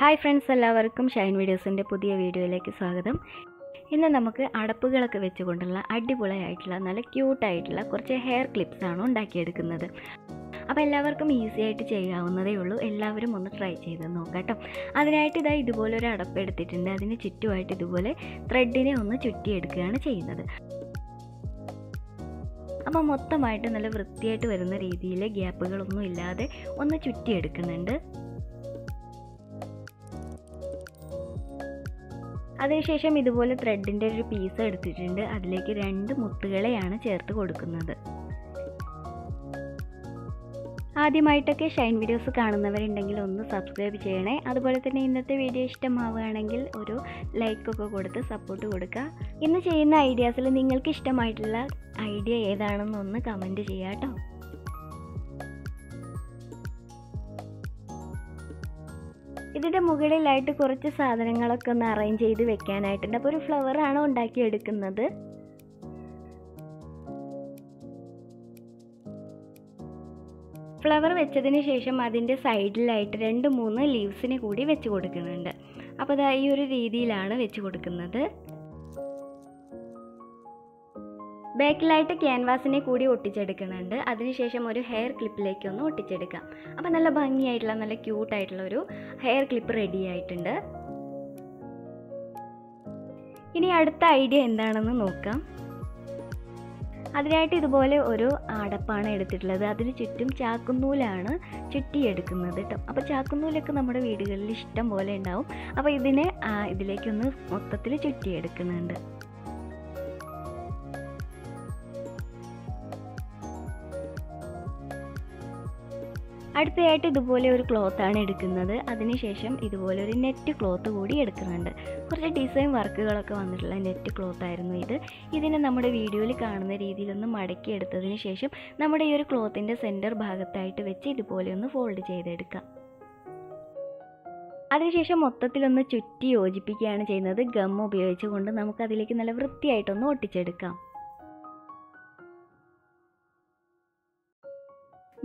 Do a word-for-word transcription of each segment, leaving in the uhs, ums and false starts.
Hi friends, എല്ലാവർക്കും ഷൈൻ വീഡിയോസിൻ്റെ പുതിയ വീഡിയോയിലേക്ക് സ്വാഗതം. ഇന്ന് നമുക്ക് അടപ്പുകളൊക്കെ വെച്ചുകൊണ്ടുള്ള അടിപൊളിയായിട്ടുള്ള നല്ല ക്യൂട്ടായിട്ടുള്ള കുറച്ച് ഹെയർ ക്ലിപ്സാണ് ഉണ്ടാക്കിയെടുക്കുന്നത്. അപ്പോൾ എല്ലാവർക്കും ഈസി ആയിട്ട് ചെയ്യാവുന്നതേ ഉള്ളൂ. എല്ലാവരും ഒന്ന് ട്രൈ ചെയ്ത് നോക്കാം കേട്ടോ. അതിനായിട്ട് ഇതാ ഇതുപോലൊരു അടപ്പ് എടുത്തിട്ടുണ്ട്. അതിന് ചുറ്റുമായിട്ട് ഇതുപോലെ ത്രെഡിനെ ഒന്ന് ചുറ്റിയെടുക്കുകയാണ് ചെയ്യുന്നത്. അപ്പോൾ മൊത്തമായിട്ട് നല്ല വൃത്തിയായിട്ട് വരുന്ന രീതിയിൽ ഗ്യാപ്പുകളൊന്നും ഇല്ലാതെ ഒന്ന് ചുറ്റിയെടുക്കുന്നുണ്ട്. അതിനുശേഷം ഇതുപോലെ ത്രെഡിൻ്റെ ഒരു പീസ് എടുത്തിട്ടുണ്ട്. അതിലേക്ക് രണ്ട് മുത്തുകളെയാണ് ചേർത്ത് കൊടുക്കുന്നത്. ആദ്യമായിട്ടൊക്കെ ഷൈൻ വീഡിയോസ് കാണുന്നവരുണ്ടെങ്കിൽ ഒന്ന് സബ്സ്ക്രൈബ് ചെയ്യണേ. അതുപോലെ തന്നെ ഇന്നത്തെ വീഡിയോ ഇഷ്ടമാവുകയാണെങ്കിൽ ഒരു ലൈക്കൊക്കെ കൊടുത്ത് സപ്പോർട്ട് കൊടുക്കുക. ഇന്ന് ചെയ്യുന്ന ഐഡിയാസിൽ നിങ്ങൾക്ക് ഇഷ്ടമായിട്ടുള്ള ഐഡിയ ഏതാണെന്നൊന്ന് കമൻറ്റ് ചെയ്യുക കേട്ടോ. ഇതിൻ്റെ മുകളിലായിട്ട് കുറച്ച് സാധനങ്ങളൊക്കെ ഒന്ന് അറേഞ്ച് ചെയ്ത് വെക്കാനായിട്ടുണ്ട്. അപ്പോൾ ഒരു ഫ്ലവറാണ് ഉണ്ടാക്കിയെടുക്കുന്നത്. ഫ്ലവർ വെച്ചതിന് ശേഷം അതിൻ്റെ സൈഡിലായിട്ട് രണ്ട് മൂന്ന് ലീവ്സിനെ കൂടി വെച്ച് കൊടുക്കുന്നുണ്ട്. അപ്പോൾ അത് ഈ ഒരു രീതിയിലാണ് വെച്ച് കൊടുക്കുന്നത്. ബാക്കിലായിട്ട് ക്യാൻവാസിനെ കൂടി ഒട്ടിച്ചെടുക്കുന്നുണ്ട്. അതിനുശേഷം ഒരു ഹെയർ ക്ലിപ്പിലേക്ക് ഒന്ന് ഒട്ടിച്ചെടുക്കാം. അപ്പോൾ നല്ല ഭംഗിയായിട്ടുള്ള നല്ല ക്യൂട്ടായിട്ടുള്ള ഒരു ഹെയർ ക്ലിപ്പ് റെഡി ആയിട്ടുണ്ട്. ഇനി അടുത്ത ഐഡിയ എന്താണെന്ന് നോക്കാം. അതിനായിട്ട് ഇതുപോലെ ഒരു അടപ്പാണ് എടുത്തിട്ടുള്ളത്. അതിന് ചുറ്റും ചാക്കുനൂലാണ് ചുറ്റിയെടുക്കുന്നത് കേട്ടോ. അപ്പോൾ ചാക്കുനൂലൊക്കെ നമ്മുടെ വീടുകളിൽ ഇഷ്ടം പോലെ ഉണ്ടാവും. അപ്പോൾ ഇതിനെ ഇതിലേക്കൊന്ന് മൊത്തത്തിൽ ചുറ്റിയെടുക്കുന്നുണ്ട്. അടുത്തതായിട്ട് ഇതുപോലെ ഒരു ക്ലോത്താണ് എടുക്കുന്നത്. അതിനുശേഷം ഇതുപോലെ ഒരു നെറ്റ് ക്ലോത്ത് കൂടി എടുക്കുന്നുണ്ട്. കുറച്ച് ഡിസൈൻ വർക്കുകളൊക്കെ വന്നിട്ടുള്ള നെറ്റ് ക്ലോത്തായിരുന്നു ഇത്. ഇതിനെ നമ്മുടെ വീഡിയോയിൽ കാണുന്ന രീതിയിലൊന്ന് മടക്കി എടുത്തതിന് ശേഷം നമ്മുടെ ഈ ഒരു ക്ലോത്തിൻ്റെ സെൻറ്റർ ഭാഗത്തായിട്ട് വെച്ച് ഇതുപോലെ ഒന്ന് ഫോൾഡ് ചെയ്തെടുക്കാം. അതിനുശേഷം മൊത്തത്തിലൊന്ന് ചുറ്റി യോജിപ്പിക്കുകയാണ് ചെയ്യുന്നത്. ഗം ഉപയോഗിച്ചുകൊണ്ട് നമുക്കതിലേക്ക് നല്ല വൃത്തിയായിട്ടൊന്ന് ഒട്ടിച്ചെടുക്കാം.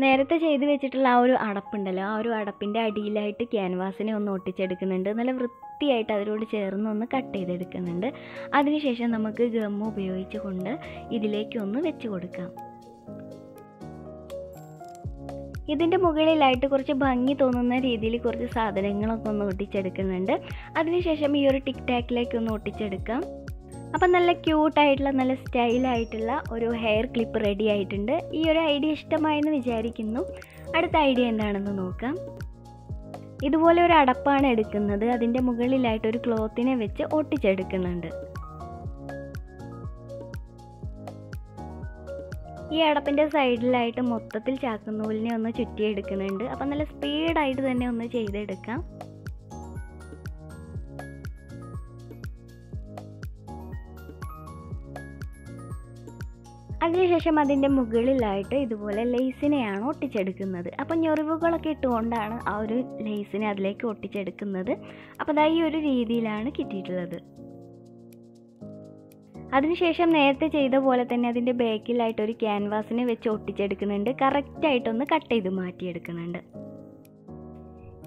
നേരത്തെ ചെയ്ത് വെച്ചിട്ടുള്ള ആ ഒരു അടപ്പുണ്ടല്ലോ, ആ ഒരു അടപ്പിൻ്റെ അടിയിലായിട്ട് ക്യാൻവാസിനെ ഒന്ന് ഒട്ടിച്ചെടുക്കുന്നുണ്ട്. നല്ല വൃത്തിയായിട്ട് അതിനോട് ചേർന്ന് ഒന്ന് കട്ട് ചെയ്തെടുക്കുന്നുണ്ട്. അതിനുശേഷം നമുക്ക് ഗം ഉപയോഗിച്ച് കൊണ്ട് ഇതിലേക്കൊന്ന് വെച്ച് കൊടുക്കാം. ഇതിൻ്റെ മുകളിലായിട്ട് കുറച്ച് ഭംഗി തോന്നുന്ന രീതിയിൽ കുറച്ച് സാധനങ്ങളൊക്കെ ഒന്ന് ഒട്ടിച്ചെടുക്കുന്നുണ്ട്. അതിനുശേഷം ഈ ഒരു ടിക് ടാക്കിലേക്ക് ഒന്ന് ഒട്ടിച്ചെടുക്കാം. അപ്പം നല്ല ക്യൂട്ടായിട്ടുള്ള നല്ല സ്റ്റൈലായിട്ടുള്ള ഒരു ഹെയർ ക്ലിപ്പ് റെഡി ആയിട്ടുണ്ട്. ഈ ഒരു ഐഡിയ ഇഷ്ടമായെന്ന് വിചാരിക്കുന്നു. അടുത്ത ഐഡിയ എന്താണെന്ന് നോക്കാം. ഇതുപോലെ ഒരു അടപ്പാണ് എടുക്കുന്നത്. അതിൻ്റെ മുകളിലായിട്ട് ഒരു ക്ലോത്തിനെ വെച്ച് ഒട്ടിച്ചെടുക്കുന്നുണ്ട്. ഈ അടപ്പിൻ്റെ സൈഡിലായിട്ട് മൊത്തത്തിൽ ചാക്കുനൂലിനെ ഒന്ന് ചുറ്റിയെടുക്കുന്നുണ്ട്. അപ്പം നല്ല സ്പീഡായിട്ട് തന്നെ ഒന്ന് ചെയ്തെടുക്കാം. അതിനുശേഷം അതിൻ്റെ മുകളിലായിട്ട് ഇതുപോലെ ലെയ്സിനെയാണ് ഒട്ടിച്ചെടുക്കുന്നത്. അപ്പം ഞൊറിവുകളൊക്കെ ഇട്ടുകൊണ്ടാണ് ആ ഒരു ലെയ്സിനെ അതിലേക്ക് ഒട്ടിച്ചെടുക്കുന്നത്. അപ്പോൾ അത് ഈ ഒരു രീതിയിലാണ് കിട്ടിയിട്ടുള്ളത്. അതിനുശേഷം നേരത്തെ ചെയ്ത പോലെ തന്നെ അതിൻ്റെ ബാക്കിലായിട്ട് ഒരു ക്യാൻവാസിനെ വെച്ച് ഒട്ടിച്ചെടുക്കുന്നുണ്ട്. കറക്റ്റായിട്ടൊന്ന് കട്ട് ചെയ്ത് മാറ്റിയെടുക്കുന്നുണ്ട്.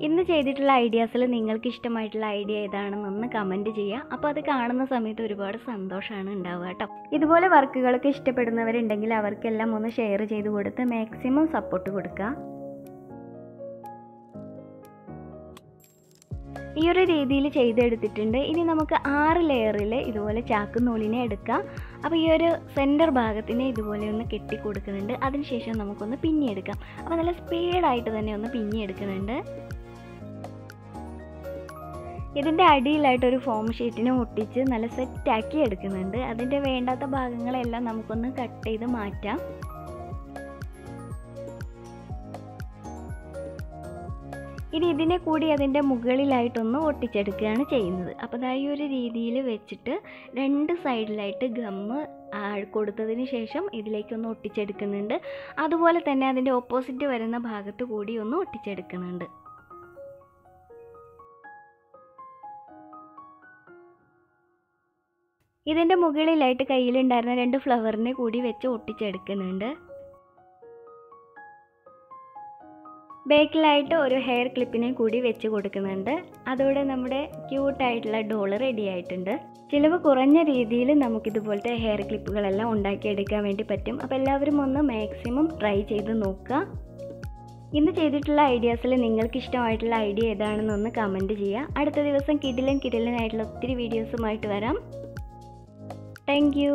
ഇന്ന് ചെയ്തിട്ടുള്ള ഐഡിയാസിൽ നിങ്ങൾക്ക് ഇഷ്ടമായിട്ടുള്ള ഐഡിയ ഏതാണെന്നൊന്ന് കമൻറ്റ് ചെയ്യുക. അപ്പോൾ അത് കാണുന്ന സമയത്ത് ഒരുപാട് സന്തോഷമാണ് ഉണ്ടാവുക കേട്ടോ. ഇതുപോലെ വർക്കുകളൊക്കെ ഇഷ്ടപ്പെടുന്നവരുണ്ടെങ്കിൽ അവർക്കെല്ലാം ഒന്ന് ഷെയർ ചെയ്ത് കൊടുത്ത് മാക്സിമം സപ്പോർട്ട് കൊടുക്കുക. ഈ ഒരു രീതിയിൽ ചെയ്തെടുത്തിട്ടുണ്ട്. ഇനി നമുക്ക് ആറ് ലെയറിൽ ഇതുപോലെ ചാക്ക് നൂലിനെ എടുക്കാം. അപ്പോൾ ഈ ഒരു സെൻറ്റർ ഭാഗത്തിനെ ഇതുപോലെ ഒന്ന് കെട്ടി കൊടുക്കുന്നുണ്ട്. അതിനുശേഷം നമുക്കൊന്ന് പിന്നിയെടുക്കാം. അപ്പോൾ നല്ല സ്പീഡായിട്ട് തന്നെ ഒന്ന് പിന്നിയെടുക്കുന്നുണ്ട്. ഇതിൻ്റെ അടിയിലായിട്ടൊരു ഫോം ഷീറ്റിനെ ഒട്ടിച്ച് നല്ല സെറ്റാക്കി എടുക്കുന്നുണ്ട്. അതിൻ്റെ വേണ്ടാത്ത ഭാഗങ്ങളെല്ലാം നമുക്കൊന്ന് കട്ട് ചെയ്ത് മാറ്റാം. ഇനി ഇതിനെ കൂടി അതിൻ്റെ മുകളിലായിട്ടൊന്ന് ഒട്ടിച്ചെടുക്കുകയാണ് ചെയ്യുന്നത്. അപ്പോൾ ഈ ഒരു രീതിയിൽ വെച്ചിട്ട് രണ്ട് സൈഡിലായിട്ട് ഗമ്മ് കൊടുത്തതിന് ശേഷം ഇതിലേക്കൊന്ന് ഒട്ടിച്ചെടുക്കുന്നുണ്ട്. അതുപോലെ തന്നെ അതിൻ്റെ ഓപ്പോസിറ്റ് വരുന്ന ഭാഗത്ത് കൂടി ഒന്ന് ഒട്ടിച്ചെടുക്കുന്നുണ്ട്. ഇതിൻ്റെ മുകളിലായിട്ട് കയ്യിലുണ്ടായിരുന്ന രണ്ട് ഫ്ലവറിനെ കൂടി വെച്ച് ഒട്ടിച്ചെടുക്കുന്നുണ്ട്. ബേക്കിലായിട്ട് ഒരു ഹെയർ ക്ലിപ്പിനെ കൂടി വെച്ച് കൊടുക്കുന്നുണ്ട്. അതോടെ നമ്മുടെ ക്യൂട്ട് ആയിട്ടുള്ള ഡോൾ റെഡി ആയിട്ടുണ്ട്. ചിലവ് കുറഞ്ഞ രീതിയിൽ നമുക്കിതുപോലത്തെ ഹെയർ ക്ലിപ്പുകളെല്ലാം ഉണ്ടാക്കിയെടുക്കാൻ വേണ്ടി പറ്റും. അപ്പോൾ എല്ലാവരും ഒന്ന് മാക്സിമം ട്രൈ ചെയ്ത് നോക്കുക. ഇന്ന് ചെയ്തിട്ടുള്ള ഐഡിയാസിൽ നിങ്ങൾക്ക് ഇഷ്ടമായിട്ടുള്ള ഐഡിയ ഏതാണെന്നൊന്ന് കമൻറ്റ് ചെയ്യുക. അടുത്ത ദിവസം കിടിലൻ കിടിലനായിട്ടുള്ള ഒത്തിരി വീഡിയോസുമായിട്ട് വരാം. Thank U.